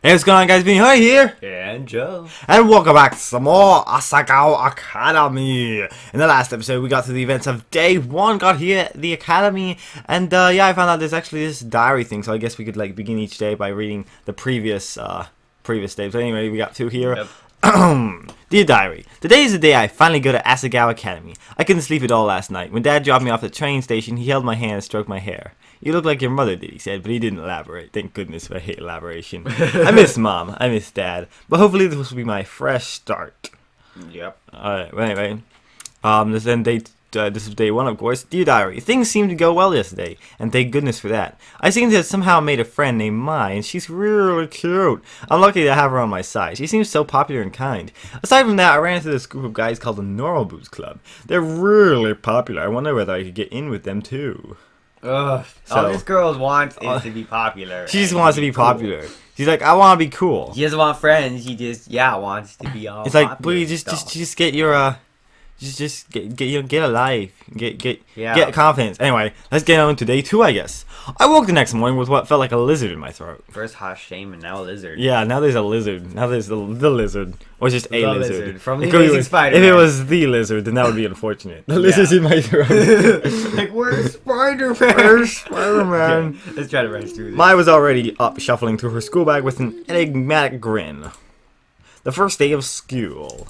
Hey, what's going on, guys? Vinny Hoy here, and Joe, and welcome back to some more Asagao Academy. In the last episode, we got to the events of day one, got here at the academy, and yeah, I found out there's actually this diary thing, so I guess we could like begin each day by reading the previous day. So anyway, we got two here. Yep. Dear diary, today is the day I finally go to Asagao Academy. I couldn't sleep at all last night. When Dad dropped me off at the train station, he held my hand and stroked my hair. You look like your mother did, he said, but he didn't elaborate. Thank goodness for elaboration. I miss Mom. I miss Dad. But hopefully this will be my fresh start. Yep. Alright, well, anyway. This is day one, of course. Dear diary, things seemed to go well yesterday, and thank goodness for that. I seem to have somehow made a friend named Mai, and she's really cute. I'm lucky to have her on my side. She seems so popular and kind. Aside from that, I ran into this group of guys called the Normal Boots Club. They're really popular. I wonder whether I could get in with them too. Ugh. So, all this girl wants is to be popular. She just wants to be popular. Cool. She's like, I want to be cool. She doesn't want friends. She just, yeah, wants to be all. It's like, please, just get your Just get a life, get confidence. Anyway, let's get on to day two, I guess. I woke the next morning with what felt like a lizard in my throat. First hot shame and now a lizard. Yeah, now there's a lizard. Now there's the lizard, or just a lizard. From the Amazing Spider-Man. If it was the lizard, then that would be unfortunate. The lizard's in my throat. Like, where's Spider-Man? Where's Spider-Man? Okay, let's try to rush through this. Mai was already up, shuffling through her school bag with an enigmatic grin. The first day of school.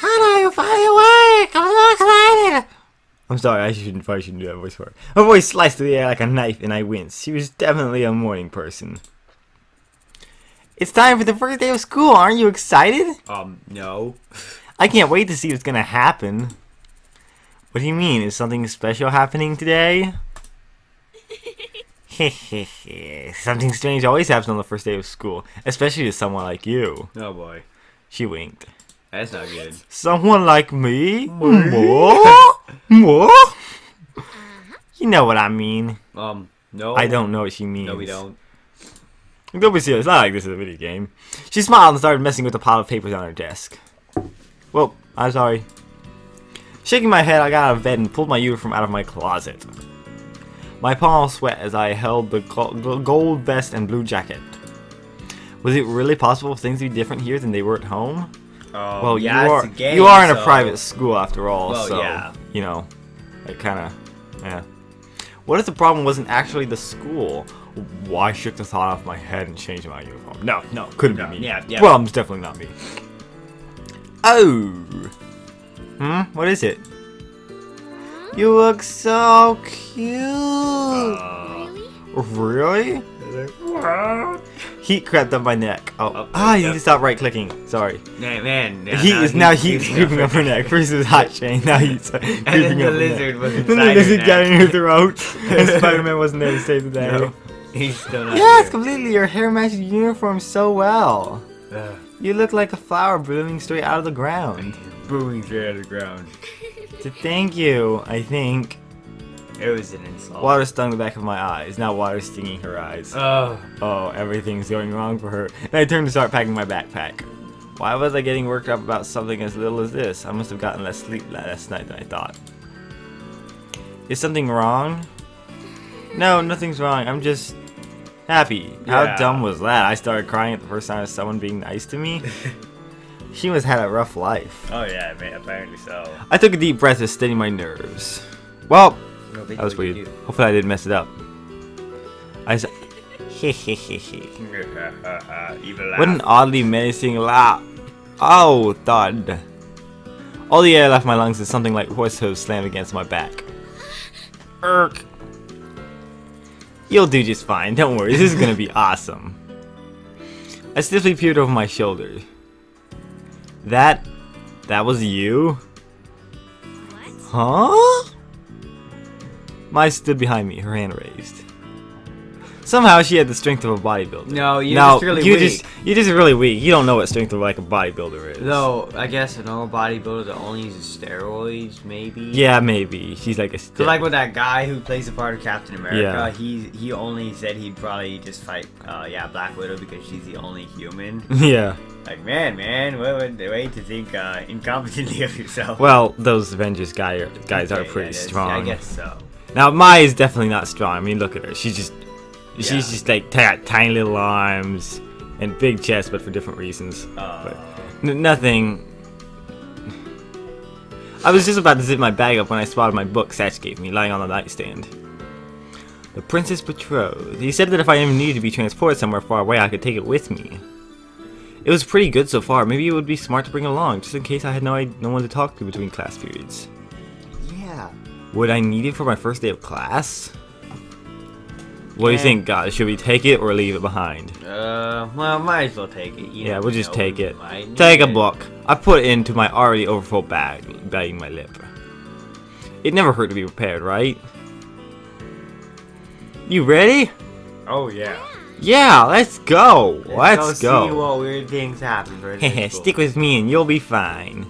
Hana, you're finally awake! I'm so excited! I'm sorry, I probably shouldn't do that voice for her. Her voice sliced through the air like a knife and I winced. She was definitely a morning person. It's time for the first day of school, aren't you excited? No. I can't wait to see what's gonna happen. What do you mean? Is something special happening today? Hehehe. Something strange always happens on the first day of school, especially to someone like you. Oh boy. She winked. That's not good. Someone like me? More? You know what I mean. No. I don't know what she means. No, we don't. Don't be serious. It's not like this is a video game. She smiled and started messing with a pile of papers on her desk. Well, I'm sorry. Shaking my head, I got out of bed and pulled my uniform out of my closet. My palms sweat as I held the gold vest and blue jacket. Was it really possible for things to be different here than they were at home? Well, yeah, you are in a private school after all, well, so, yeah. You know, it kind of, yeah. What if the problem wasn't actually the school? Why shook the thought off my head and changed my uniform? No, couldn't be me. Yeah. Well, it's definitely not me. Oh! What is it? You look so cute! Really? Heat crept up my neck. You need to stop right clicking. Sorry. Heat is creeping up her neck. First it was hot chain, now heat's creeping up her neck. And the lizard was inside her neck. Then the lizard got in her throat. And Spider-Man wasn't there to save the day. No. He's still not here. Completely. Your hair matches your uniform so well. You look like a flower blooming straight out of the ground. Blooming straight out of the ground. So thank you, I think. It was an insult. Water stung the back of my eyes. Now water's stinging her eyes. Oh, everything's going wrong for her. And I turned to start packing my backpack. Why was I getting worked up about something as little as this? I must have gotten less sleep last night than I thought. Is something wrong? No, nothing's wrong. I'm just happy. Yeah. How dumb was that? I started crying at the first sign of someone being nice to me. She must have had a rough life. Oh yeah, man, apparently so. I took a deep breath to steady my nerves. Well, that was weird. Hopefully I didn't mess it up. I said, what an oddly menacing laugh. Oh, thud. All the air left my lungs as something like horse hooves slammed against my back. Irk. You'll do just fine. Don't worry. This is going to be awesome. I stiffly peered over my shoulder. That was you? What? Huh? Mai stood behind me, her hand raised. Somehow she had the strength of a bodybuilder. No, you're just really weak. You don't know what strength of like a bodybuilder is. Though I guess a normal bodybuilder that only uses steroids, maybe. Yeah, maybe. She's like a. So like with that guy who plays the part of Captain America, yeah. he only said he'd probably just fight, Black Widow because she's the only human. Yeah. Like man, way to think incompetently of yourself. Well, those Avengers guys are pretty strong. I guess so. Now Mai is definitely not strong. I mean, look at her. She's just She's just like tiny little arms and big chest, but for different reasons. But nothing. I was just about to zip my bag up when I spotted my book Satch gave me lying on the nightstand. The Princess Betrothed. He said that if I ever needed to be transported somewhere far away, I could take it with me. It was pretty good so far. Maybe it would be smart to bring it along, just in case I had no one to talk to between class periods. Yeah. Would I need it for my first day of class? What do you think, guys? Should we take it or leave it behind? Well, might as well take it. You we'll just take it. Take a book. I put it into my already overfull bag, biting my lip. It never hurt to be prepared, right? You ready? Oh, yeah. Yeah, let's go. Let's go. See what weird things happen for this school. Stick with me and you'll be fine.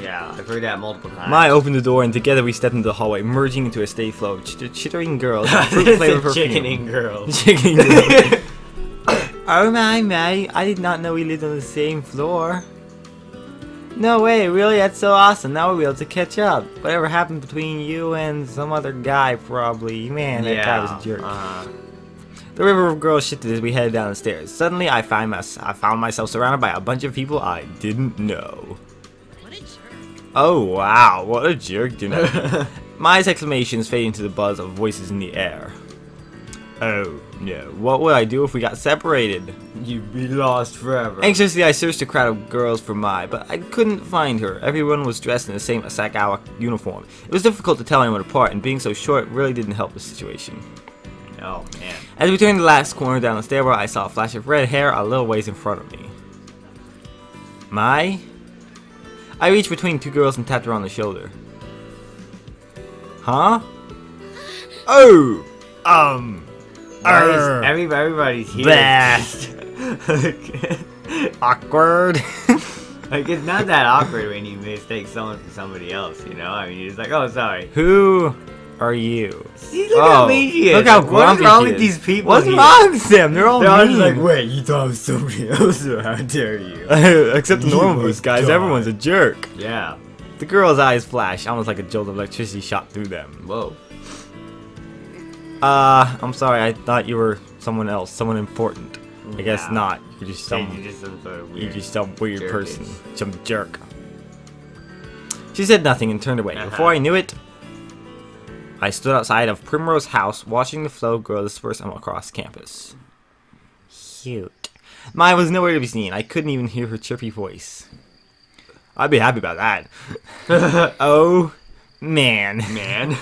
Yeah, I've heard that multiple times. Mai opened the door and together we stepped into the hallway, merging into a steady flow of chittering girls and fruit flavored perfume. Chickening girls. Chickening girls. Oh my, Mai, I did not know we lived on the same floor. No way, really? That's so awesome. Now we'll be able to catch up. Whatever happened between you and some other guy, probably. Man, that guy was a jerk. The river of girls shifted as we headed down the stairs. Suddenly, I found myself surrounded by a bunch of people I didn't know. Oh wow, what a jerk, do not. Mai's exclamations fade into the buzz of voices in the air. Oh no, what would I do if we got separated? You'd be lost forever. Anxiously, I searched a crowd of girls for Mai, but I couldn't find her. Everyone was dressed in the same Asagao uniform. It was difficult to tell anyone apart, and being so short really didn't help the situation. Oh man. As we turned the last corner down the stairwell, I saw a flash of red hair a little ways in front of me. Mai? I reached between two girls and tapped her on the shoulder. Huh? Oh! Everybody's here. Blast! Awkward. Like, it's not that awkward when you mistake someone for somebody else, you know? I mean, you're just like, oh, sorry. Who are you? See, look how mean she is. Look how grumpy she is. What's wrong with these people? What's wrong with them? They're all mean. They're just like, wait, you thought I was somebody else? How dare you? Except the normal boots guys. Everyone's a jerk. Yeah. The girl's eyes flashed, almost like a jolt of electricity shot through them. Whoa. I'm sorry. I thought you were someone else, someone important. Yeah. I guess not. You're just some weird person, some jerk. She said nothing and turned away. Before I knew it, I stood outside of Primrose House, watching the flow of girls disperse across campus. Cute. Mai was nowhere to be seen. I couldn't even hear her chirpy voice. I'd be happy about that. Oh, man. Man.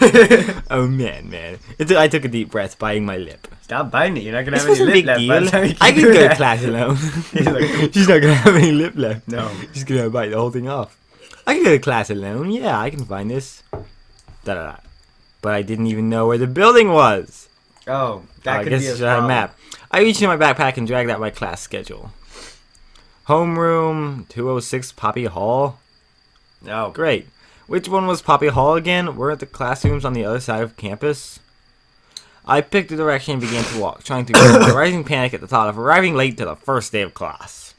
Oh, man, man. I took a deep breath, biting my lip. Stop biting it. You're not going to have any lip left. I can go to class alone. She's not going to have any lip left. No. She's going to bite the whole thing off. I can go to class alone. Yeah, I can find this. Da-da-da. But I didn't even know where the building was. Oh, that could be a problem. I guess I had a map. I reached in my backpack and dragged out my class schedule. Homeroom 206 Poppy Hall. Oh, great. Which one was Poppy Hall again? Weren't the classrooms on the other side of campus? I picked the direction and began to walk, trying to ignore my rising panic at the thought of arriving late to the first day of class.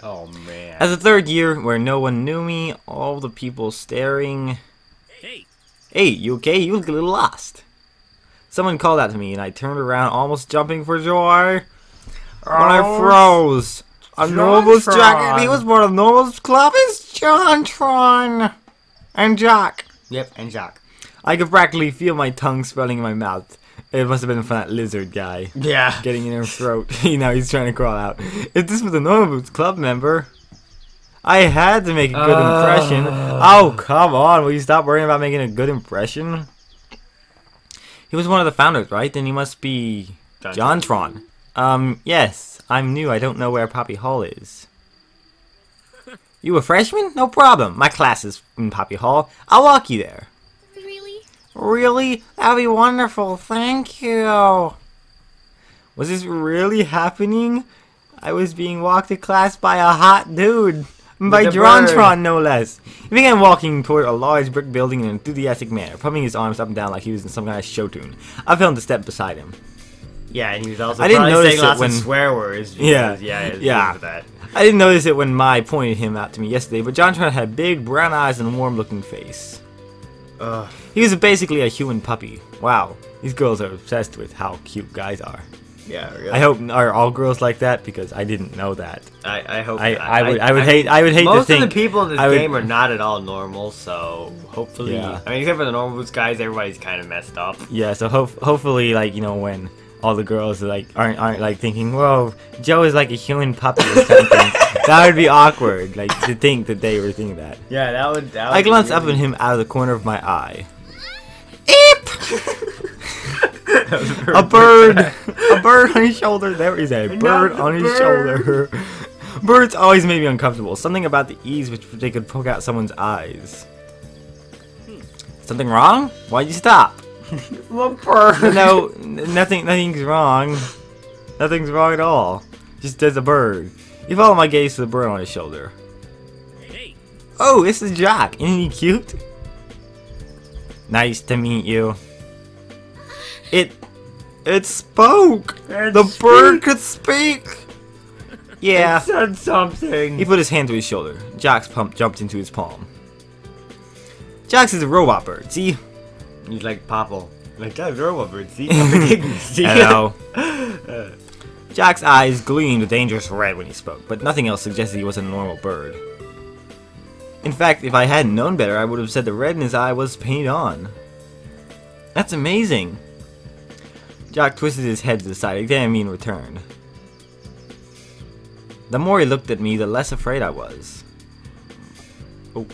Oh man. As a third year, where no one knew me, all the people staring. Hey, you okay? You look a little lost. Someone called out to me, and I turned around, almost jumping for joy. When I froze, a Normal Boots Jack. He was part of Normal Boots Club. It's JonTron and Jack. Yep, and Jack. I could practically feel my tongue swelling in my mouth. It must have been from that lizard guy. Yeah, getting in her throat. You know, he's trying to crawl out. If this was a Normal Boots Club member, I had to make a good impression. Oh, come on. Will you stop worrying about making a good impression? He was one of the founders, right? Then he must be JonTron. Yes. I'm new. I don't know where Poppy Hall is. You a freshman? No problem. My class is in Poppy Hall. I'll walk you there. Really? Really? That'd be wonderful. Thank you. Was this really happening? I was being walked to class by a hot dude. By JonTron, no less. He began walking toward a large brick building in an enthusiastic manner, pumping his arms up and down like he was in some kind of show tune. I fell into step beside him. Yeah, and he was also saying lots of swear words. Yeah. I didn't notice it when Mai pointed him out to me yesterday, but JonTron had a big brown eyes and a warm-looking face. He was basically a human puppy. Wow, these girls are obsessed with how cute guys are. Yeah, really. I hope are all girls like that, because I didn't know that. I hope. I would hate to think most of the people in this game are not at all normal. So hopefully, yeah. I mean, except for the normal boots guys, everybody's kind of messed up. Yeah. So hopefully, like, you know, when all the girls are, like, aren't like thinking, whoa, Joe is like a human puppy or something. That would be awkward, like, to think that they were thinking that. Yeah, that would I glanced up at him out of the corner of my eye. Eep. A bird on his shoulder. There is a bird on his shoulder. Birds always made me uncomfortable. Something about the ease which they could poke out someone's eyes. Something wrong? Why'd you stop? Well, bird. No, nothing's wrong. Nothing's wrong at all. Just there's a bird. You follow my gaze to the bird on his shoulder. Hey. Oh, this is Jock. Isn't he cute? Nice to meet you. It spoke! The bird could speak! Yeah. It said something. He put his hand to his shoulder. Jock's pump jumped into his palm. Jock's is a robot bird, see? He's like Popple. Like, that's a robot bird, see? Hello. Jock's eyes gleamed a dangerous red when he spoke, but nothing else suggested he wasn't a normal bird. In fact, if I hadn't known better, I would have said the red in his eye was painted on. That's amazing. Jock twisted his head to the side, examined me in return. The more he looked at me, the less afraid I was. Oh.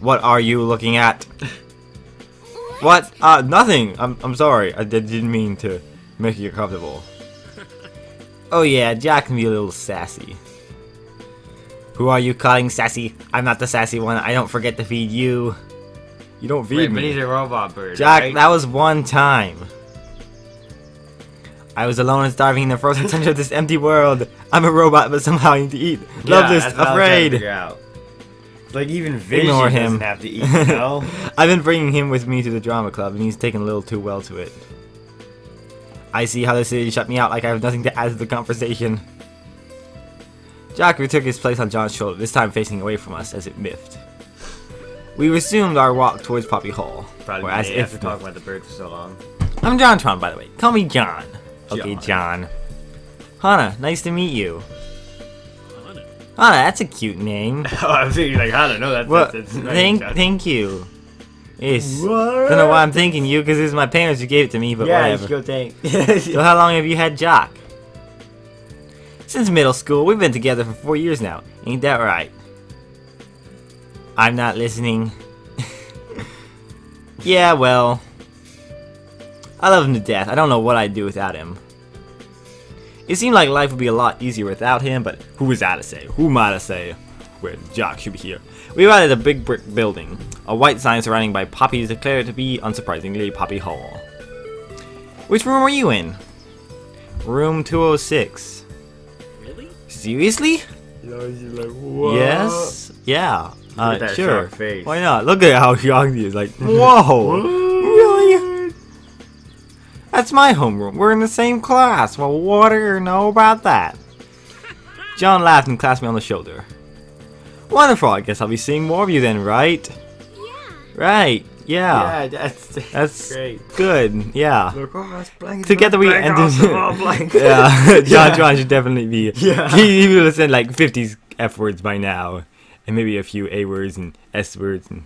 What are you looking at? What? Nothing! I'm sorry, I didn't mean to make you comfortable. Oh yeah, Jock can be a little sassy. Who are you calling sassy? I'm not the sassy one, I don't forget to feed you. You don't feed me. But he's a robot bird, Jock, right? That was one time. I was alone and starving in the frozen center of this empty world. I'm a robot, but somehow I need to eat. Yeah, loveless, afraid. Like, even Vision doesn't have to eat, you know? I've been bringing him with me to the drama club, and he's taken a little too well to it. I see how the city shut me out, like I have nothing to add to the conversation. Jock retook his place on John's shoulder, this time facing away from us as it miffed. We resumed our walk towards Poppy Hall. Probably after talking about the bird for so long. I'm JonTron, by the way. Call me John. Okay, John. Hana, nice to meet you. Hana, that's a cute name. Oh, I was thinking like Hana. No, that's nice. Thank you. Yes. What? Don't know why I'm thanking you, because it's my parents who gave it to me, but yeah, whatever. Yeah, you should go thank. So how long have you had Jock? Since middle school. We've been together for 4 years now. Ain't that right? I'm not listening. Yeah, well. I love him to death. I don't know what I'd do without him. It seemed like life would be a lot easier without him, but who is I to say? Who am I to say? Where Jock should be here. We arrived at a big brick building. A white sign surrounding by poppies declared to be, unsurprisingly, Poppy Hall. Which room are you in? Room 206. Really? Seriously? No, you're like, whoa. Yes? Yeah. That sure. Face. Why not? Look at how young he is. Like, whoa. That's my homeroom. We're in the same class. Well, what do you know about that? John laughed and clapped me on the shoulder. Wonderful. I guess I'll be seeing more of you then, right? Yeah. Right. Yeah. Yeah, that's great. Good. Yeah. Together we ended. Yeah. John should definitely be. Yeah. He would have said like 50 F words by now, and maybe a few A words and S words and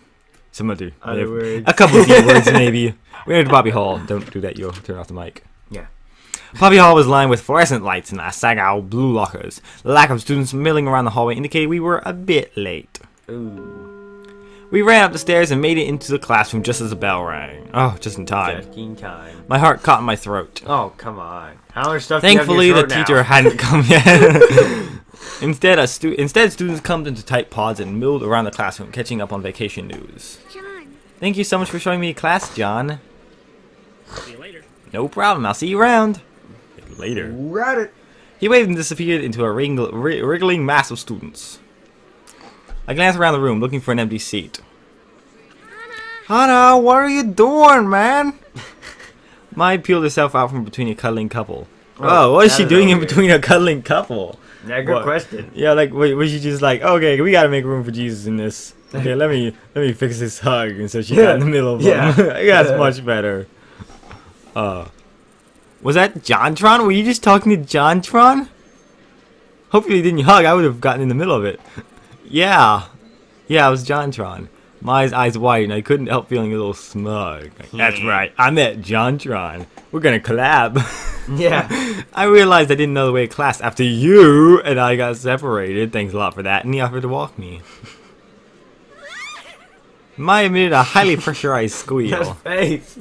some other words. A couple of D words maybe. We're at Poppy Hall. Don't do that, you'll turn off the mic. Yeah. Poppy Hall was lined with fluorescent lights and Asagao blue lockers. The lack of students milling around the hallway indicated we were a bit late. Ooh. We ran up the stairs and made it into the classroom just as the bell rang. Oh, just in time. Just in time. My heart caught in my throat. Oh, come on. How much stuff do you have in your throat now? Thankfully, the teacher hadn't come yet. Instead, students cummed into tight pods and milled around the classroom, catching up on vacation news. John. Thank you so much for showing me class, John. See you later. No problem. I'll see you around. Later. Got it. He waved and disappeared into a wriggling mass of students. I glanced around the room, looking for an empty seat. Hana, what are you doing, man? Mai peeled herself out from between a cuddling couple. Oh, what is she doing in between a cuddling couple? Yeah, good question. Yeah, like, was she just like, okay, we gotta make room for Jesus in this? Okay, let me fix this hug. And so she got in the middle of it. Yeah. That's much better. Was that JonTron? Were you just talking to JonTron? Hopefully you didn't hug. I would have gotten in the middle of it. Yeah. Yeah, it was JonTron. Mai's eyes widened. I couldn't help feeling a little smug. Like, that's right. I met JonTron. We're going to collab. Yeah. I realized I didn't know the way to class after you and I got separated. Thanks a lot for that. And he offered to walk me. Mai emitted a highly pressurized squeal. His face.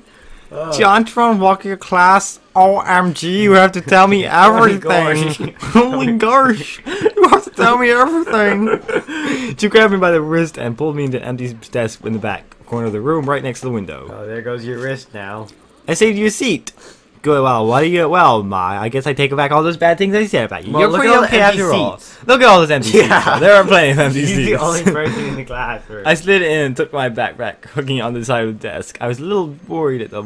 Oh. JonTron walking your class? OMG, you have to tell me everything. Holy gosh. You have to tell me everything. She grabbed me by the wrist and pulled me into an empty desk in the back corner of the room right next to the window. Oh, there goes your wrist now. I saved you a seat. Good, well, what do you... Well, Mai, I guess I take back all those bad things I said about you. Well, you're pretty okay after all. Look at all those empty seats. Yeah. There are plenty of empty seats. You're the only person in the class. Or... I slid in and took my backpack, hooking it on the side of the desk. I was a little worried the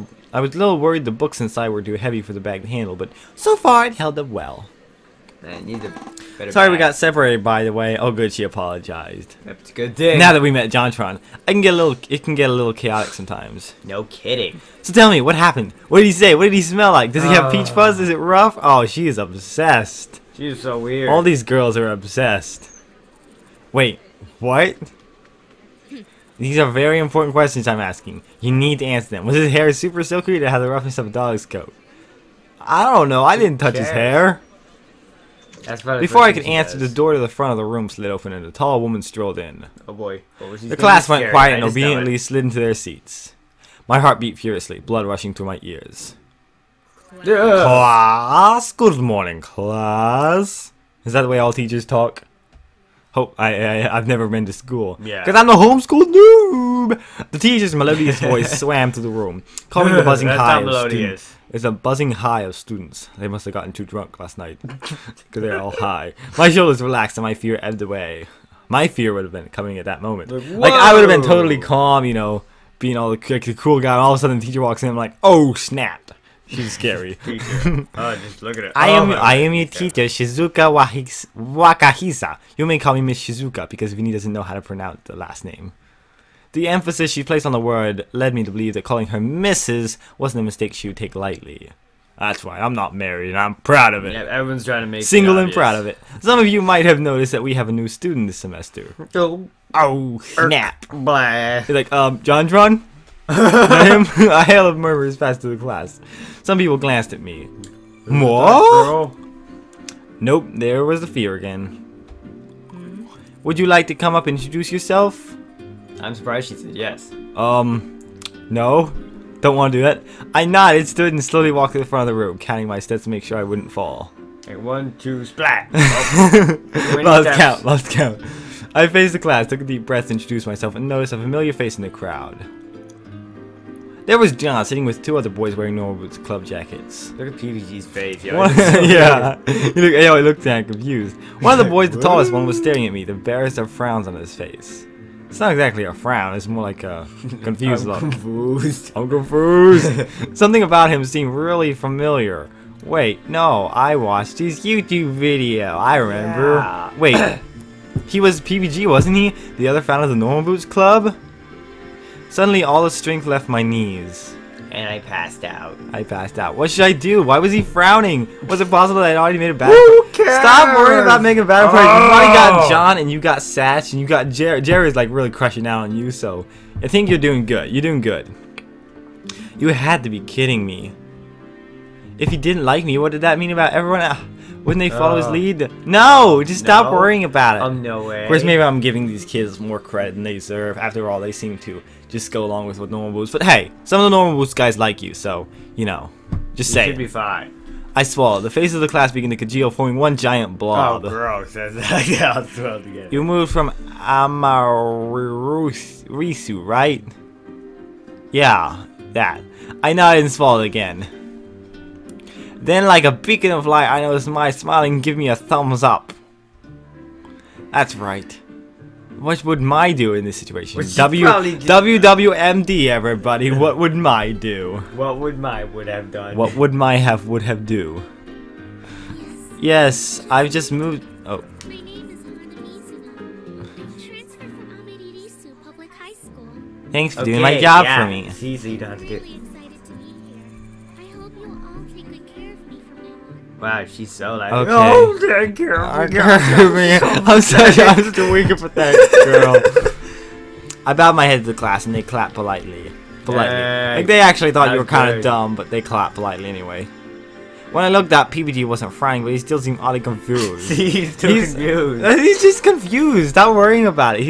books inside were too heavy for the bag to handle, but so far it held up well. Sorry we got separated, by the way. Oh, good, she apologized. That's a good thing. Now that we met JonTron, it can get a little chaotic sometimes. No kidding. So tell me, what happened? What did he say? What did he smell like? Does he have peach fuzz? Is it rough? Oh, she is obsessed. She's so weird. All these girls are obsessed. Wait, what? These are very important questions I'm asking. You need to answer them. Was his hair super silky to have the roughness of a dog's coat? I don't know. I didn't touch his hair. That's before I could answer, the door to the front of the room slid open and a tall woman strolled in. Oh boy. What was the class went quiet and obediently slid into their seats. My heart beat furiously, blood rushing through my ears. Class, good morning, class. Is that the way all teachers talk? Oh, I've never been to school. Yeah. Because I'm a homeschool noob. The teacher's melodious voice swam through the room, calming the buzzing high of students. It's a buzzing high of students. They must have gotten too drunk last night, because they're all high. My shoulders relaxed and my fear ebbed away. My fear would have been coming at that moment. Like I would have been totally calm, you know, being all the cool guy. And all of a sudden, the teacher walks in. I'm like, oh snap! She's scary. Just look at it. I am your teacher, Shizuka Wakahisa. You may call me Miss Shizuka because Vinny doesn't know how to pronounce the last name. The emphasis she placed on the word led me to believe that calling her Mrs. wasn't a mistake she would take lightly. That's right, I'm not married and I'm proud of it. Yeah, everyone's trying to make single and proud of it. Some of you might have noticed that we have a new student this semester. Oh snap. Blah. You're like, JonTron? I hailed murmurs past to the class. Some people glanced at me. What? Nope, there was the fear again. Would you like to come up and introduce yourself? I'm surprised she said yes. No. Don't want to do that. I nodded, stood, and slowly walked to the front of the room, counting my steps to make sure I wouldn't fall. Hey, 1, 2, splat! Lost count. I faced the class, took a deep breath, introduced myself, and noticed a familiar face in the crowd. There was John sitting with two other boys wearing Normal Boots Club jackets. Look at PBG's face, yo. Yeah. He looked down confused. One of the boys, the tallest one, was staring at me, the barest of frowns on his face. It's not exactly a frown, it's more like a confused look. I'm confused. Something about him seemed really familiar. Wait, no, I watched his YouTube video. I remember. Yeah. Wait, he was PBG, wasn't he? The other founder of the Normal Boots Club? Suddenly, all the strength left my knees. And I passed out. What should I do? Why was he frowning? Was it possible that I'd already made a battle? Who cares? Stop worrying about making a battle party. You already got John, and you got Satch, and you got Jared. Jared's like really crushing out on you, so I think you're doing good. You had to be kidding me. If he didn't like me, what did that mean about everyone else? Wouldn't they follow his lead? No! Just stop worrying about it. No way. Of course, maybe I'm giving these kids more credit than they deserve. After all, they seem to just go along with what Normal Boots. But hey, some of the Normal Boots guys like you, so, you know, just say it. You should be fine. I swallowed. The face of the class began to congeal, forming one giant blob. Oh, gross. Yeah, I'll swallow it again. You moved from Amedirisu, right? Yeah, that. I nodded and swallowed again. Then, like a beacon of light, I noticed Mai smiling, give me a thumbs up. That's right. What would Mai do in this situation? WWMD, everybody. What would Mai do? What would Mai would have done? What would Mai have would have do? Yes, I've just moved. Oh. My name is Hana. I transferred from Amedirisu Thanks for doing my job for me. It's easy, you don't have to do it. Wow, she's so loud. Okay. Oh, that girl. I'm sorry, I'm still weak for that girl. I bowed my head to the class and they clapped politely. Like they actually thought you were kind of dumb, but they clapped politely anyway. When I looked up, PBG wasn't frowning, but he still seemed oddly confused. He's confused. He's just confused. Stop worrying about it.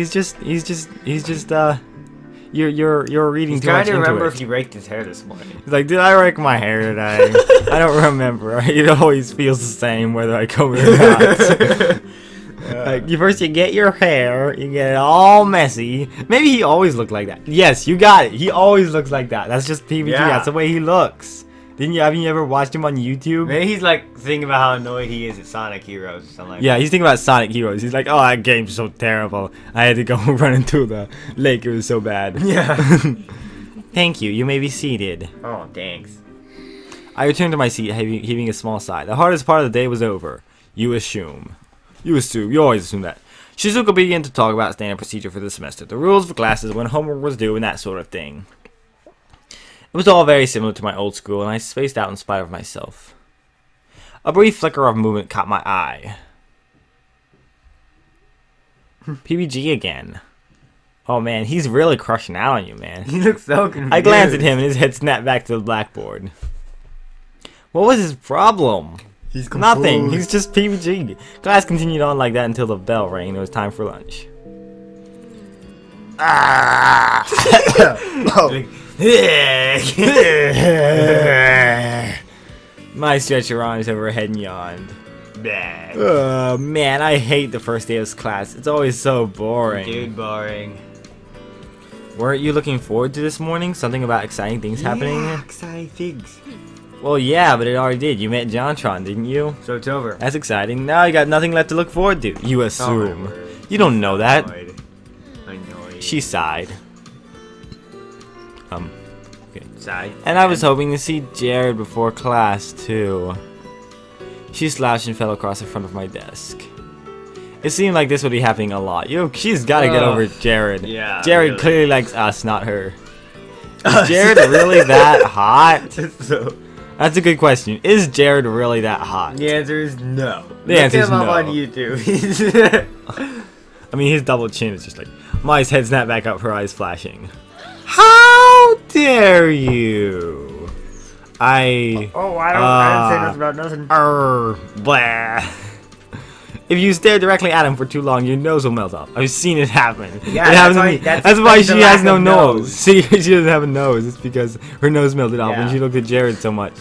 You're reading too much into it. He's trying to remember if he raked his hair this morning. He's like, did I rake my hair today? I don't remember. It always feels the same whether I comb it or not. Like, first you get your hair, you get it all messy. Maybe he always looked like that. Yes, you got it. He always looks like that. That's just PBG. Yeah. That's the way he looks. Haven't you ever watched him on YouTube? Maybe he's like thinking about how annoyed he is at Sonic Heroes or something like that. Yeah, he's thinking about Sonic Heroes. He's like, oh, that game's so terrible. I had to go run into the lake. It was so bad. Yeah. Thank you. You may be seated. Oh, thanks. I returned to my seat, heaving a small sigh. The hardest part of the day was over. You always assume that. Shizuka began to talk about standard procedure for the semester, the rules for classes, when homework was due, and that sort of thing. It was all very similar to my old school, and I spaced out in spite of myself. A brief flicker of movement caught my eye. PBG again. Oh man, he's really crushing out on you, man. He looks so confused. I glanced at him, and his head snapped back to the blackboard. What was his problem? He's nothing. He's just PBG. Class continued on like that until the bell rang. It was time for lunch. Ah! Mai stretched her arms over her head and yawned. Oh man, I hate the first day of class. It's always so boring. Dude, boring. Weren't you looking forward to this morning? Something about exciting things happening? Yeah, exciting things. Well, yeah, but it already did. You met JonTron, didn't you? So it's over. That's exciting. Now you got nothing left to look forward to. You assume. Oh, you don't know that. Annoyed. She sighed. Okay. Sighed. And I was hoping to see Jared before class, too. She slouched and fell across the front of my desk. It seemed like this would be happening a lot. Yo, she's got to get over Jared. Yeah, Jared really clearly likes us, not her. Is Jared really that hot? So... That's a good question. Is Jared really that hot? The answer is no. The answer is no. Look him up on YouTube. I mean, his double chin is just like... Mai's head snapped back up, her eyes flashing. How dare you? I don't say nothing about nothing. Blah. If you stare directly at him for too long, your nose will melt off. I've seen it happen. Yeah, it happens to me. That's why she has no nose. See, she doesn't have a nose. It's because her nose melted off when she looked at Jared so much.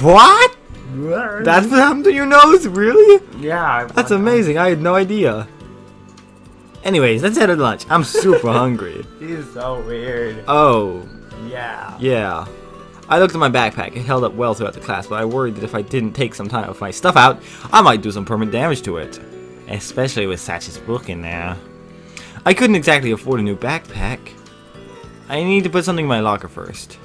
What? What? That's what happened to your nose? Really? Yeah. That's amazing. I had no idea. Anyways, let's head to lunch. I'm super hungry. He's so weird. Oh. Yeah. Yeah. I looked at my backpack. It held up well throughout the class, but I worried that if I didn't take some time to find stuff out, I might do some permanent damage to it. Especially with Satch's book in there. I couldn't exactly afford a new backpack. I need to put something in my locker first.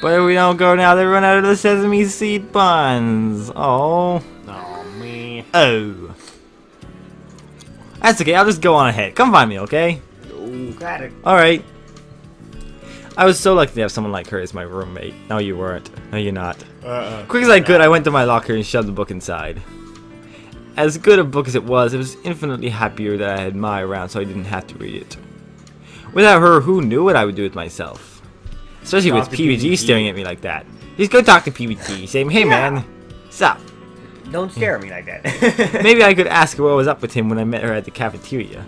But if we don't go now, they run out of the sesame seed buns. Oh. Oh, man. Oh. That's okay, I'll just go on ahead. Come find me, okay? Oh, got it. Alright. I was so lucky to have someone like her as my roommate. No, you weren't. No, you're not. Quick as I could, I went to my locker and shoved the book inside. As good a book as it was infinitely happier that I had Mai around so I didn't have to read it. Without her, who knew what I would do with myself? Especially with PBG staring at me like that. Just go talk to PBG. Say, hey man, sup? Don't stare at me like that. Maybe I could ask her what was up with him when I met her at the cafeteria.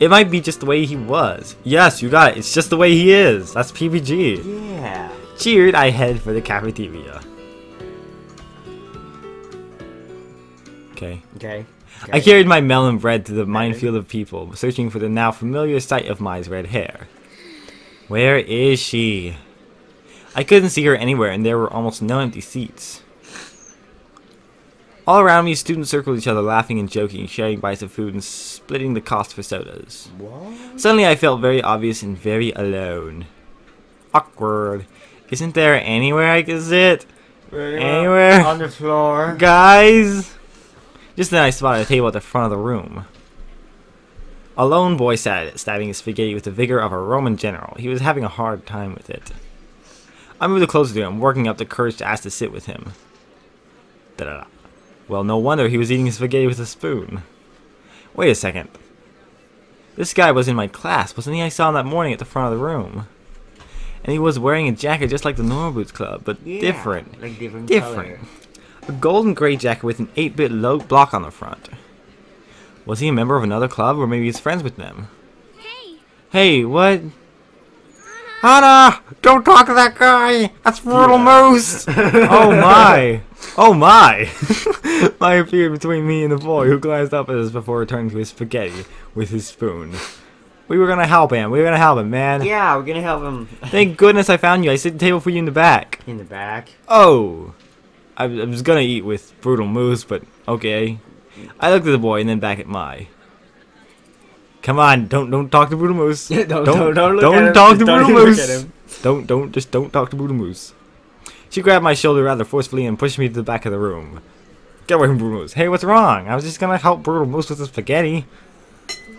It might be just the way he was. Yes, you got it. It's just the way he is. That's PBG. Yeah. Cheered, I head for the cafeteria. Okay. Okay. I carried my melon bread to the minefield of people, searching for the now familiar sight of Mai's red hair. Where is she? I couldn't see her anywhere, and there were almost no empty seats. All around me, students circled each other, laughing and joking, sharing bites of food, and splitting the cost for sodas. What? Suddenly, I felt very obvious and very alone. Awkward. Isn't there anywhere I can sit? Anywhere? On the floor. Guys! Just then, I spotted a table at the front of the room. A lone boy sat at it, stabbing his spaghetti with the vigor of a Roman general. He was having a hard time with it. I moved closer to him, working up the courage to ask to sit with him. Da-da-da. Well, no wonder he was eating his spaghetti with a spoon. Wait a second. This guy was in my class, wasn't he? I saw him that morning at the front of the room. And he was wearing a jacket just like the Normal Boots Club, but yeah, different. Like different. Color. A golden gray jacket with an 8-bit low block on the front. Was he a member of another club, or maybe he's friends with them? Hey! Hey, what? Hana! Don't talk to that guy! That's Brutal Moose! Oh my! Oh my! Mai appeared between me and the boy, who glanced up at us before returning to his spaghetti with his spoon. We were gonna help him. We were gonna help him, man. Yeah, we're gonna help him. Thank goodness I found you. I set the table for you in the back. In the back? Oh! I was gonna eat with Brutal Moose, but okay. I looked at the boy and then back at Mai. Come on, don't talk to Brutal Moose. don't talk to Brutal Moose. Just don't talk to Brutal Moose. She grabbed my shoulder rather forcefully and pushed me to the back of the room. Get away from Brutal Moose. Hey, what's wrong? I was just gonna help Brutal Moose with the spaghetti.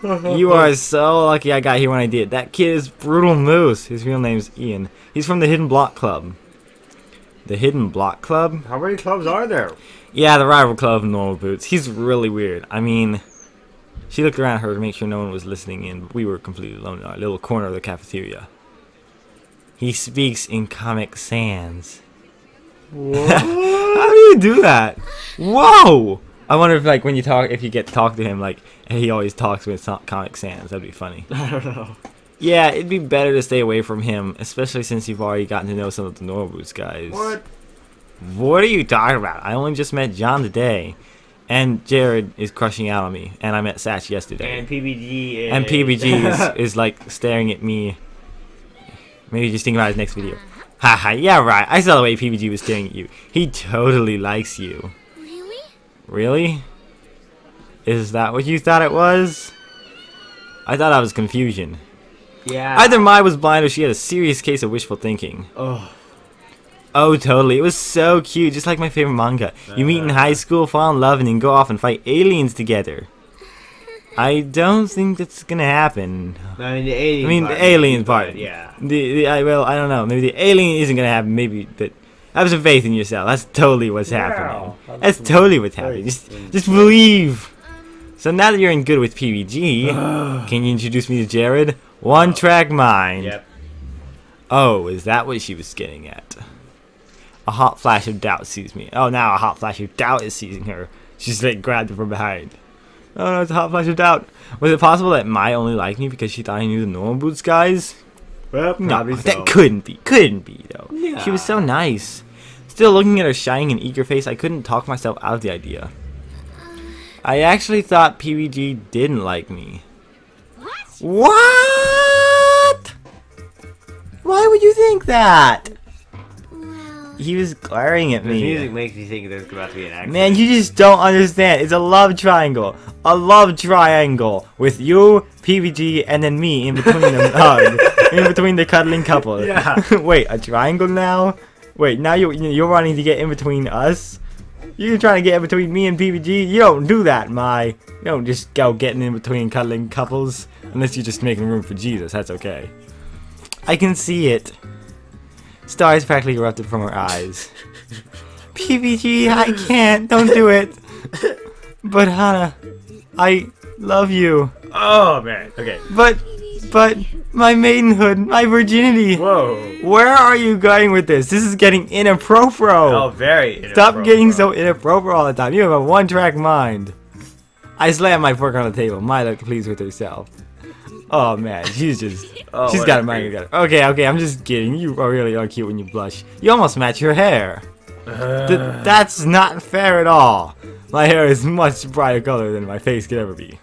You are so lucky I got here when I did. That kid is Brutal Moose. His real name's Ian. He's from the Hidden Block Club. The Hidden Block Club? How many clubs are there? Yeah, the rival club of Normal Boots. He's really weird. I mean, she looked around her to make sure no one was listening in, but we were completely alone in our little corner of the cafeteria. He speaks in Comic Sans. What? How do you do that? Whoa! I wonder if, like, when you talk, if you get to talk to him, like, he always talks with Comic Sans. That'd be funny. I don't know. Yeah, it'd be better to stay away from him, especially since you've already gotten to know some of the Normal Boots guys. What? What are you talking about? I only just met John today, and Jared is crushing out on me, and I met Satch yesterday. And PBG. And PBG is like staring at me. Maybe just think about his next video. Haha, yeah right. I saw the way PBG was staring at you. He totally likes you. Really? Really? Is that what you thought it was? I thought I was confusion. Yeah. Either Mai was blind or she had a serious case of wishful thinking. Oh. Oh, totally. It was so cute, just like my favorite manga. You meet in high school, fall in love, and then go off and fight aliens together. I don't think that's gonna happen. I mean, the alien part. Yeah. Well, I don't know. Maybe the alien isn't gonna happen. Maybe, but have some faith in yourself. That's totally what's happening. That's totally what's happening. Just believe. So now that you're in good with PBG, can you introduce me to Jared? One track mind. Yep. Oh, is that what she was getting at? A hot flash of doubt seized me. Oh, now a hot flash of doubt is seizing her. She's like grabbed her from behind. Oh no, it's a hot flash of doubt. Was it possible that Mai only liked me because she thought I knew the Normal Boots guys? Well, probably no, so. That couldn't be. Couldn't be though. Yeah. She was so nice. Still looking at her shining and eager face, I couldn't talk myself out of the idea. I actually thought PBG didn't like me. What? Why would you think that? Well, he was glaring at me. The music makes me think there's about to be an accident. Man, you just don't understand. It's a love triangle. A love triangle with you, PBG, and then me in between them. In between the cuddling couple. Yeah. Wait, a triangle now? Wait, now you're wanting to get in between us? You're trying to get in between me and PBG? You don't do that, Mai. You don't just go getting in between cuddling couples. Unless you're just making room for Jesus, that's okay. I can see it. Stars practically erupted from her eyes. PBG, I can't. Don't do it. But Hana, I love you. Oh, man. Okay. But my maidenhood, my virginity. Whoa. Where are you going with this? This is getting inappropriate. Oh, very inappropriate. Stop getting so inappropriate all the time. You have a one-track mind. I slammed my fork on the table. Mai looked pleased with herself. Oh, man. She's got it, Mai. Okay, I'm just kidding. You really are cute when you blush. You almost match your hair. That's not fair at all. My hair is much brighter color than my face could ever be.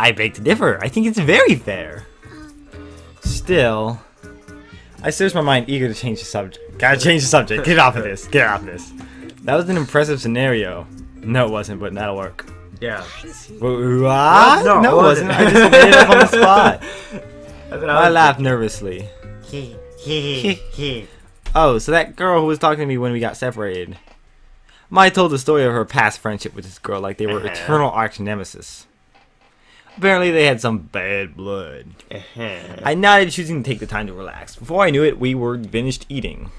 I beg to differ. I think it's very fair. Still, I searched my mind, eager to change the subject. Gotta change the subject. Get off of this. Get off of this. That was an impressive scenario. No, it wasn't, but that'll work. Yeah. What? No, it wasn't. I just made it up on the spot. I laughed nervously. Oh, so that girl who was talking to me when we got separated. Mai told the story of her past friendship with this girl like they were eternal arch nemesis. Apparently they had some bad blood. I nodded, choosing to take the time to relax. Before I knew it, we were finished eating.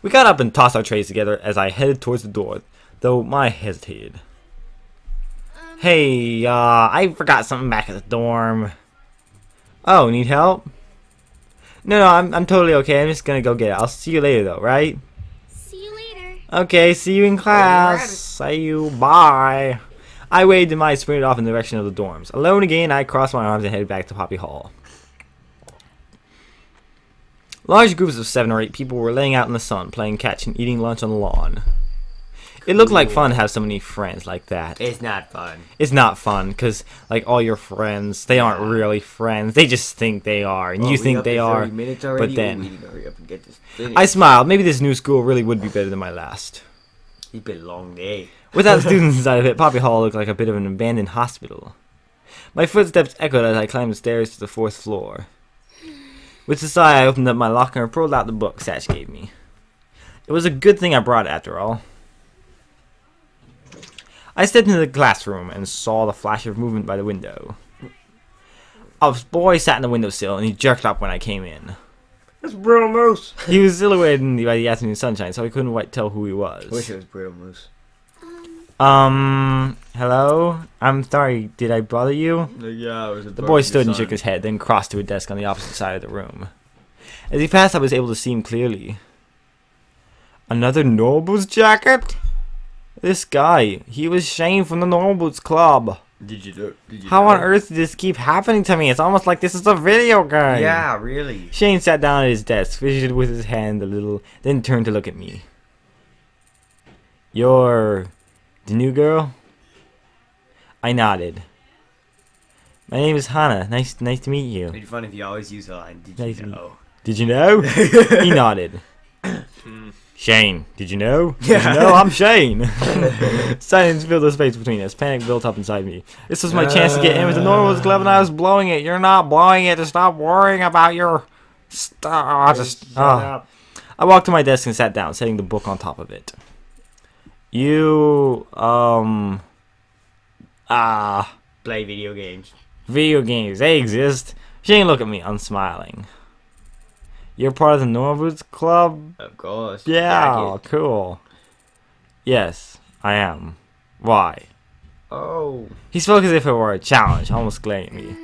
We got up and tossed our trays together as I headed towards the door, though Mai hesitated. Hey, I forgot something back at the dorm. Oh, need help? No, I'm totally okay. I'm just gonna go get it. I'll see you later, though, right? See you later. Okay, see you in class. See you. Bye. I waved and Mai sprinted off in the direction of the dorms. Alone again, I crossed my arms and headed back to Poppy Hall. Large groups of 7 or 8 people were laying out in the sun, playing catch and eating lunch on the lawn. It looked like fun to have so many friends like that. It's not fun. It's not fun, because, like, all your friends, they aren't really friends. They just think they are, and you think they are, but then... I smiled. Maybe this new school really would be better than my last. It's been a long day. Without students inside of it, Poppy Hall looked like a bit of an abandoned hospital. My footsteps echoed as I climbed the stairs to the 4th floor. With a sigh, I opened up my locker and pulled out the book Satch gave me. It was a good thing I brought it, after all. I stepped into the classroom and saw the flash of movement by the window. A boy sat in the windowsill, and he jerked up when I came in. It's Brutal Moose! He was silhouetted by the afternoon sunshine, so I couldn't quite tell who he was. I wish it was Brutal Moose. Hello? I'm sorry, did I bother you? Yeah, it was the boy stood and shook his head, then crossed to a desk on the opposite side of the room. As he passed, I was able to see him clearly. Another Normal Boots jacket? This guy, he was Shane from the Normal Boots Club. How on earth did this keep happening to me? It's almost like this is a video game. Yeah, really. Shane sat down at his desk, fidgeted with his hand a little, then turned to look at me. You're the new girl? I nodded. My name is Hana. Nice to meet you. It'd be fun if you always use the line, did you know? He nodded. Shane, did you know? Yeah. No, I'm Shane. Silence filled the space between us. Panic built up inside me. This was my chance to get in with the Normal Boots Club, and I was blowing it. You're not blowing it. Stop worrying about your stuff. I walked to my desk and sat down, setting the book on top of it. You play video games. Video games, they exist. Shane looked at me, unsmiling. You're part of the Normal Boots Club? Of course. Yeah, cool. Yes, I am. Why? Oh. He spoke as if it were a challenge, almost glaring at me.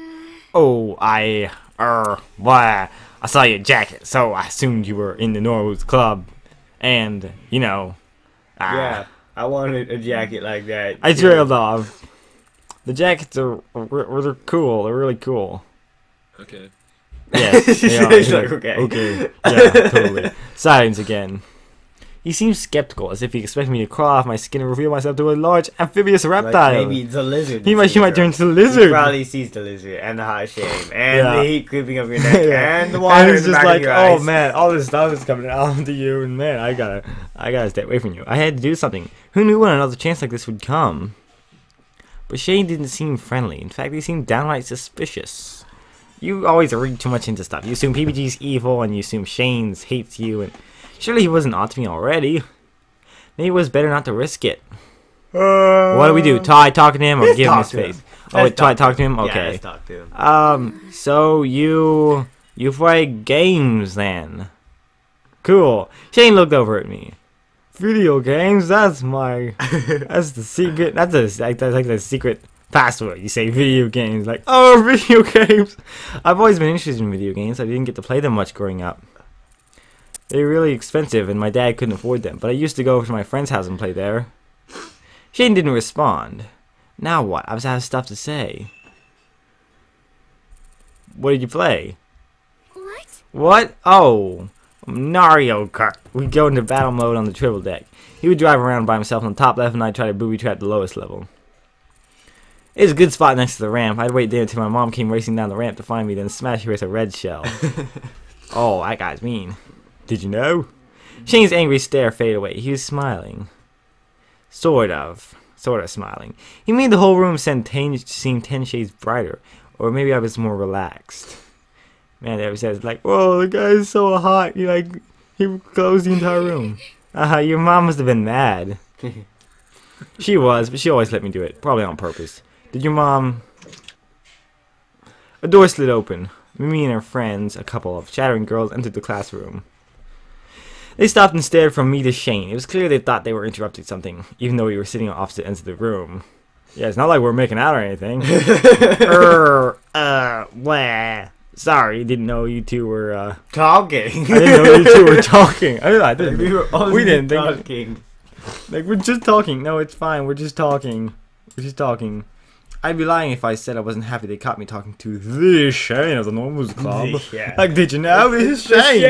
Oh, I saw your jacket, so I assumed you were in the Normal Boots Club. And, you know. Yeah, I wanted a jacket like that. I trailed off. The jackets are cool. They're really cool. Okay. Yes, he's like, okay, yeah, totally. Silence again. He seemed skeptical, as if he expected me to crawl off my skin and reveal myself to a large amphibious reptile. Like maybe the lizard. She might turn into the lizard. He probably sees the lizard and the hot shame and the heat creeping up your neck and the water. And he's just like, oh man, all this stuff is coming out to you, and man, I gotta stay away from you. I had to do something. Who knew when another chance like this would come? But Shane didn't seem friendly. In fact, he seemed downright suspicious. You always read too much into stuff. You assume PBG's evil, and you assume Shane hates you, and surely he wasn't odd to me already. Maybe it was better not to risk it. What do we do? Ty talking to him or give him his face? Oh, wait, Ty talking to him? Okay. Yeah, let's talk to him. So you play games then? Cool. Shane looked over at me. Video games? That's the secret. That's like the secret password. You say video games, like, oh, video games. I've always been interested in video games. I didn't get to play them much growing up. They were really expensive, and my dad couldn't afford them. But I used to go over to my friend's house and play there. Shane didn't respond. Now what? I was out of stuff to say. What did you play? What? Oh, Mario Kart. We'd go into battle mode on the triple deck. He would drive around by himself on the top left, and I'd try to booby trap the lowest level. It was a good spot next to the ramp. I'd wait there until my mom came racing down the ramp to find me, then smash her with a red shell. Oh, that guy's mean. Did you know? Shane's angry stare faded away. He was smiling. Sort of smiling. He made the whole room seem 10 shades brighter, or maybe I was more relaxed. Man, everybody says, like, whoa, the guy's so hot. He, like, he closed the entire room. Your mom must have been mad. She was, but she always let me do it. Probably on purpose. Did your mom A door slid open. Mimi and her friends, a couple of chattering girls, entered the classroom. They stopped and stared from me to Shane. It was clear they thought they were interrupting something, even though we were sitting on opposite ends of the room. Yeah, it's not like we're making out or anything. Bleh. Sorry, didn't know you two were, talking. I didn't know you two were talking. I didn't. We didn't think. Like, we're just talking. No, it's fine. We're just talking. We're just talking. I'd be lying if I said I wasn't happy they caught me talking to the Shane of the Normal Boots Club. Yeah. Like, did you know it's Shane?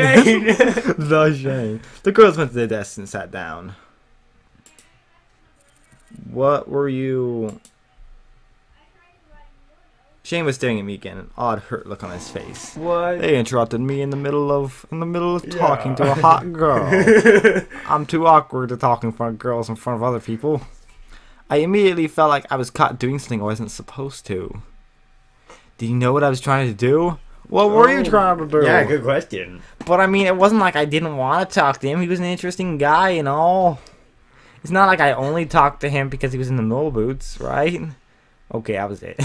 The Shane. The girls went to their desks and sat down. What were you... Shane was staring at me again, an odd hurt look on his face. What? They interrupted me in the middle of talking to a hot girl. I'm too awkward to talk in front of girls in front of other people. I immediately felt like I was caught doing something I wasn't supposed to. Do you know what I was trying to do? What were you trying to do? Yeah, good question. But I mean, it wasn't like I didn't want to talk to him. He was an interesting guy and all. It's not like I only talked to him because he was in the Normal Boots, right? Okay, that was it.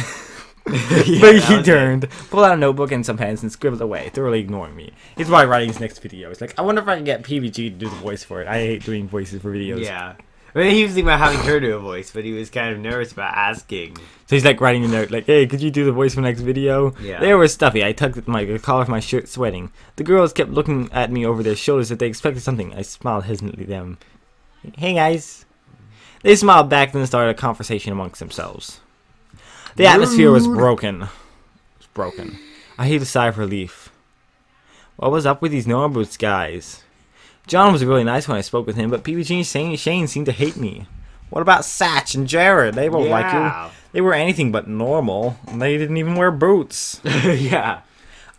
Yeah, but he turned, pulled out a notebook and some pens and scribbled away, thoroughly ignoring me. He's probably writing his next video. He's like, I wonder if I can get PBG to do the voice for it. I hate doing voices for videos. Yeah. I mean, he was thinking about having her do a voice, but he was kind of nervous about asking. So he's like writing a note, like, hey, could you do the voice for the next video? Yeah. They were stuffy. I tugged at the collar of my shirt, sweating. The girls kept looking at me over their shoulders that they expected something. I smiled hesitantly at them. Hey, guys. They smiled back and started a conversation amongst themselves. The atmosphere was broken. It was broken. I heaved a sigh of relief. What was up with these Normal Boots guys? John was really nice when I spoke with him, but PBG and Shane seemed to hate me. What about Satch and Jared? They won't like you. They were anything but normal. They didn't even wear boots. Yeah.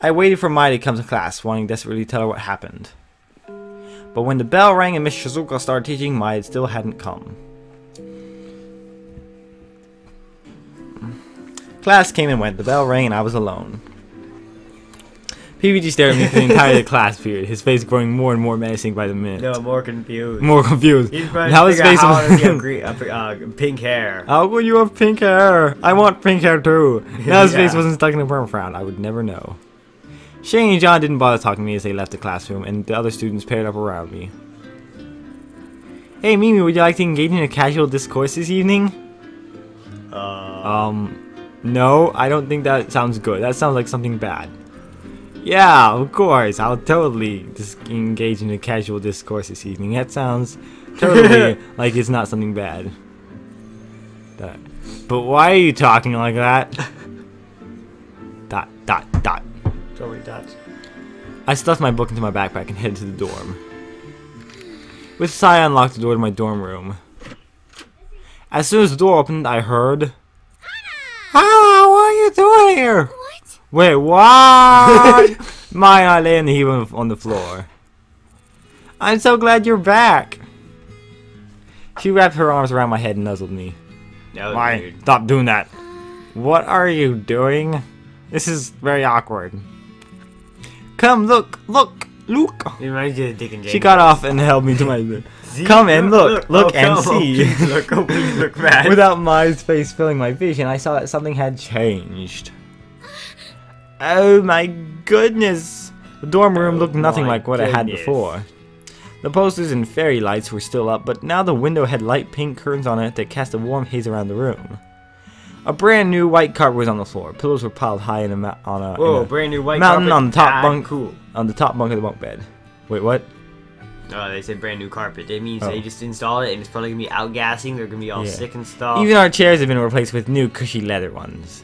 I waited for Mai to come to class, wanting desperately to tell her what happened. But when the bell rang and Miss Shizuka started teaching, Mai still hadn't come. Class came and went. The bell rang and I was alone. PBG stared at me for the entire class period, his face growing more and more menacing by the minute. No, more confused. More confused. He's trying to figure out how does he have green, pink hair. How will you have pink hair? I want pink hair too. Now his face wasn't stuck in a perm frown. I would never know. Shane and John didn't bother talking to me as they left the classroom, and the other students paired up around me. Hey, Mimi, would you like to engage in a casual discourse this evening? No, I don't think that sounds good. That sounds like something bad. Yeah, of course. I'll totally engage in a casual discourse this evening. That sounds totally like it's not something bad. But why are you talking like that? ... Totally dots. I stuffed my book into my backpack and headed to the dorm. With a sigh, I unlocked the door to my dorm room. As soon as the door opened, I heard... Hana! Hana, what are you doing here? Wait, what? Mai and I lay in the heap on the floor. I'm so glad you're back. She wrapped her arms around my head and nuzzled me. Mai, stop doing that. What are you doing? This is very awkward. Come, look. It reminds you of Dick and Jane. She got off and held me to my bed. Come and look and see. Oh, please look back. Without Mai's face filling my vision, I saw that something had changed. Oh my goodness! The dorm room looked nothing like what it had before. The posters and fairy lights were still up, but now the window had light pink curtains on it that cast a warm haze around the room. A brand new white carpet was on the floor. Pillows were piled high in a brand new white mountain carpet on the top bunk. Cool. On the top bunk of the bunk bed. Wait, what? Oh, they said brand new carpet. That means they just installed it, and it's probably gonna be outgassing. They're gonna be all sick and stuff. Even our chairs have been replaced with new cushy leather ones.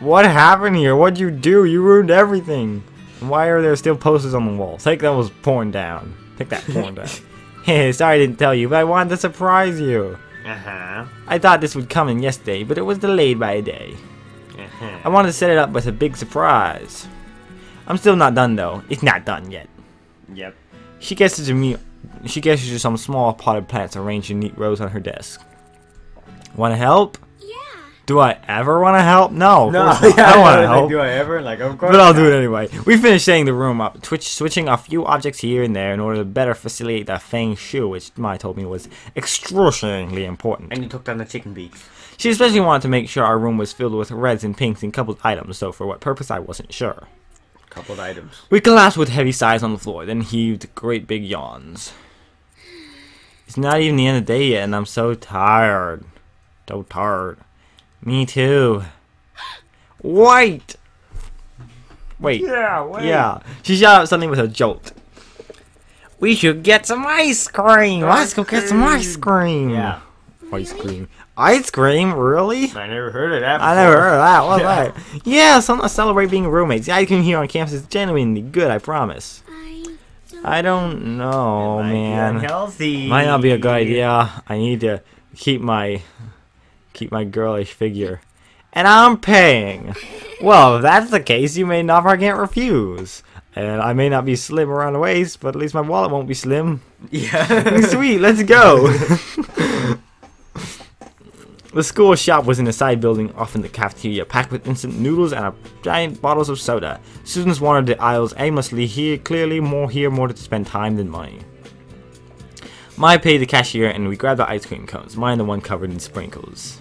What happened here? What'd you do? You ruined everything. Why are there still posters on the wall? Take those porn down. Take that porn down. Hey, sorry I didn't tell you, but I wanted to surprise you. Uh-huh. I thought this would come in yesterday, but it was delayed by a day. Uh-huh. I wanted to set it up with a big surprise. I'm still not done, though. It's not done yet. Yep. She gestures to me. She gestures to some small potted plants arranged in neat rows on her desk. Want to help? Do I ever want to help? No. No, yeah, I don't want to help. Like, do I ever? Like, of course. But I'll do it anyway. We finished setting the room up, switching a few objects here and there in order to better facilitate the feng shui, which Mai told me was extraordinarily important. And you took down the chicken beaks. She especially wanted to make sure our room was filled with reds and pinks and coupled items, so for what purpose I wasn't sure. Coupled items. We collapsed with heavy sighs on the floor, then heaved great big yawns. It's not even the end of the day yet, and I'm so tired. So tired. Me too. Wait! Wait. Yeah, wait. Yeah. She shouted something with a jolt. We should get some ice cream! Let's go get some ice cream! Yeah. Ice cream. Ice cream? Really? I never heard of that before. I never heard of that. What's that? Yeah, something to celebrate being roommates. The ice cream here on campus is genuinely good, I promise. I don't know, man. Healthy. Might not be a good idea. I need to keep my girlish figure. And I'm paying. Well, if that's the case, you made an offer I can't refuse. And I may not be slim around the waist, but at least my wallet won't be slim. Yeah. Sweet, let's go. The school shop was in a side building off in the cafeteria, packed with instant noodles and giant bottles of soda. Students wandered the aisles aimlessly, more to spend time than money. Mai paid the cashier and we grabbed the ice cream cones, mine the one covered in sprinkles.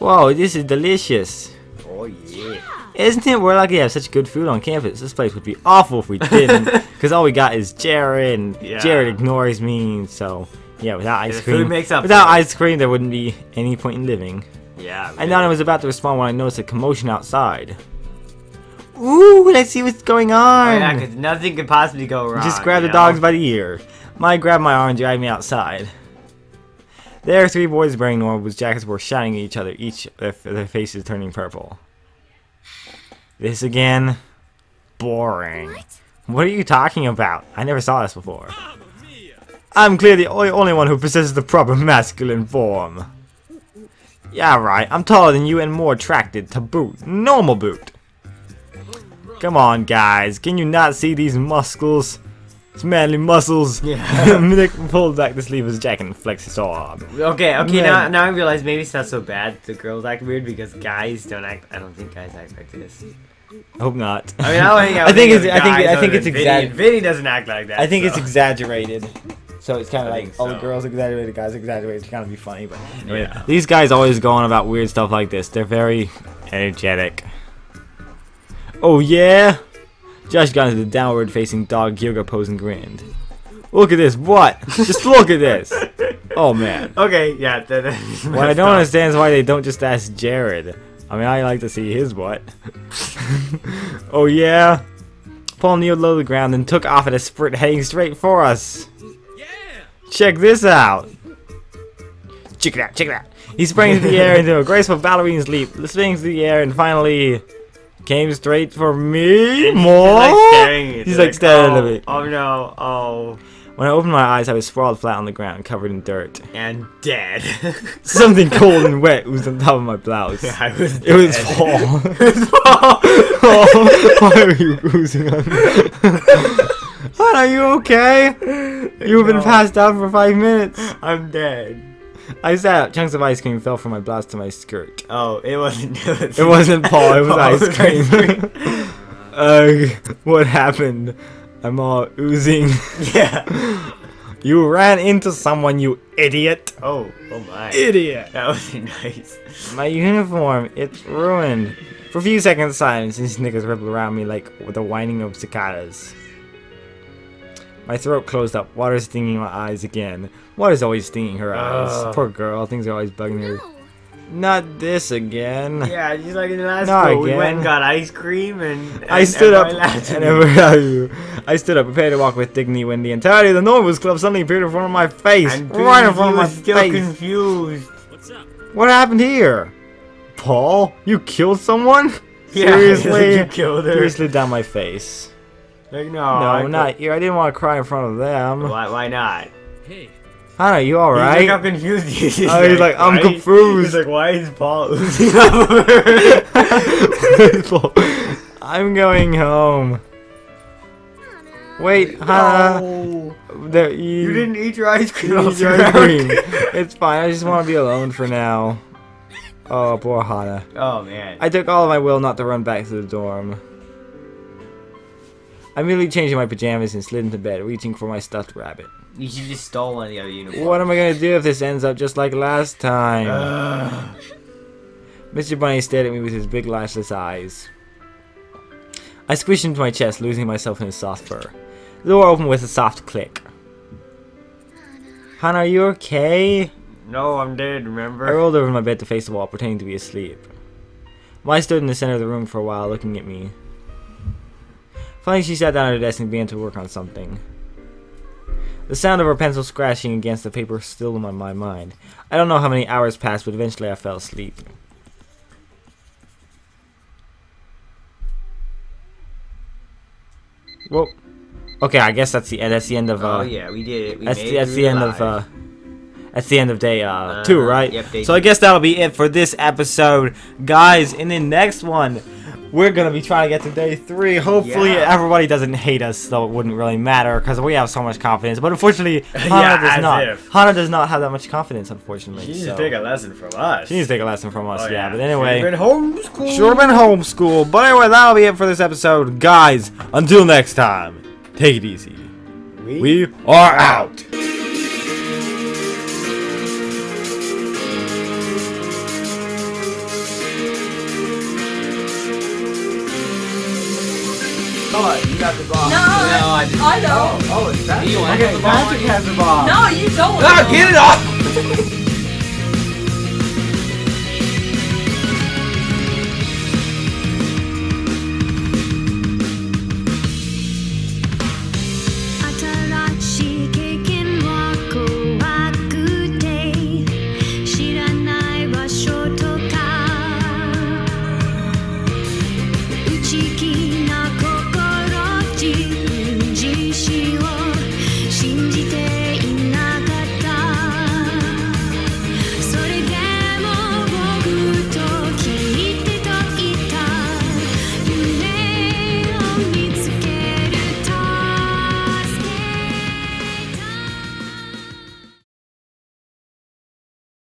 Whoa, this is delicious. Oh yeah. Isn't it? We're lucky to have such good food on campus. This place would be awful if we didn't, because all we got is Jared, and Jared ignores me, so... Yeah, without ice cream. Without ice cream, there wouldn't be any point in living. Yeah. And then I was about to respond when I noticed a commotion outside. Ooh, let's see what's going on. Oh, yeah, because nothing could possibly go wrong. Just grab the dogs by the ear. Mai grabbed my arm and dragged me outside. There, three boys wearing normal boots jackets were shouting at each other, each with their faces turning purple. This again? Boring. What are you talking about? I never saw this before. I'm clearly the only one who possesses the proper masculine form. Yeah, right. I'm taller than you and more attracted to boot. Normal boot. Come on, guys. Can you not see these muscles? It's manly muscles. Yeah. Nick pulled back the sleeve of his jacket and flexed his arm. Okay. Now I realize maybe it's not so bad the girls act weird because guys don't act. I don't think guys act like this. I hope not. I mean, I think it's exaggerated. Vinny doesn't act like that. I think it's exaggerated. So it's kind of like, oh, the girls exaggerated, guys exaggerated. It's kind of be funny, but anyway. Yeah. These guys always go on about weird stuff like this. They're very energetic. Oh, yeah? Josh got into the downward-facing dog yoga pose and grinned. Look at this. What? Just look at this. Oh, man. Okay, yeah. What I don't understand is why they don't just ask Jared. I mean, I like to see his butt. Oh, yeah? Paul kneeled low to the ground and took off at a sprint heading straight for us. Check this out! Check it out, check it out! He sprang into the air into a graceful ballerine's leap, spinning through the air, and finally came straight for me. More? He's like staring at me. Oh no, oh. When I opened my eyes, I was sprawled flat on the ground, covered in dirt. And dead. Something cold and wet was on top of my blouse. Yeah, I was dead. It was Paul. It was Paul! Oh, why are you boozing on me? Hana, are you okay? You've been passed out for 5 minutes. I'm dead. I sat up. Chunks of ice cream fell from my blouse to my skirt. Oh, it wasn't Paul. It was ice cream. What happened? I'm all oozing. Yeah. You ran into someone, you idiot. Oh my. Idiot. That wasn't nice. My uniform, it's ruined. For a few seconds of silence, these niggas rippled around me like the whining of cicadas. My throat closed up, water stinging my eyes again. Water's always stinging her eyes. Poor girl, things are always bugging her. Not this again. Yeah, just like in the last school, we went and got ice cream and I stood up and I stood up, prepared to walk with dignity when the entirety of the Normal Boots Club suddenly appeared in front of my face. Right in front of my face. I'm still confused. What's up? What happened here? Paul? You killed someone? Yeah, seriously? You killed her. Seriously down my face. Like, no, not here. I didn't want to cry in front of them. Why not? Hey, Hana, you all right? He's like, I'm confused. He's like, I'm confused. He's like, why is Paul oozing over? I'm going home. Wait, Hana. No. You didn't eat your ice cream. It's fine. I just want to be alone for now. Oh, poor Hana. Oh, man. I took all of my will not to run back to the dorm. I merely changed my pajamas and slid into bed, reaching for my stuffed rabbit. You should just stole one of the other uniforms. What am I going to do if this ends up just like last time? Mr. Bunny stared at me with his big lashless eyes. I squished into my chest, losing myself in his soft fur. The door opened with a soft click. Hana, are you okay? No, I'm dead, remember? I rolled over my bed to face the wall, pretending to be asleep. Mai stood in the center of the room for a while, looking at me. Finally, she sat down at her desk and began to work on something. The sound of her pencil scratching against the paper still in my mind. I don't know how many hours passed, but eventually I fell asleep. Whoa. Okay, I guess that's the end of. Oh yeah, we did it. We that's the end of day 2, right? Yep, so I guess that'll be it for this episode, guys. In the next one, we're going to be trying to get to day 3. Hopefully, everybody doesn't hate us, though it wouldn't really matter because we have so much confidence. But unfortunately, Hana does not. Hana does not have that much confidence, unfortunately. She needs to take a lesson from us. She needs to take a lesson from us, yeah. But anyway. Sure been homeschooled. Sure been homeschooled. But anyway, that'll be it for this episode. Guys, until next time, take it easy. We are out. You got the bomb. No, I don't. Oh, it's that. Magic has the bomb. No, you don't. No, get it off.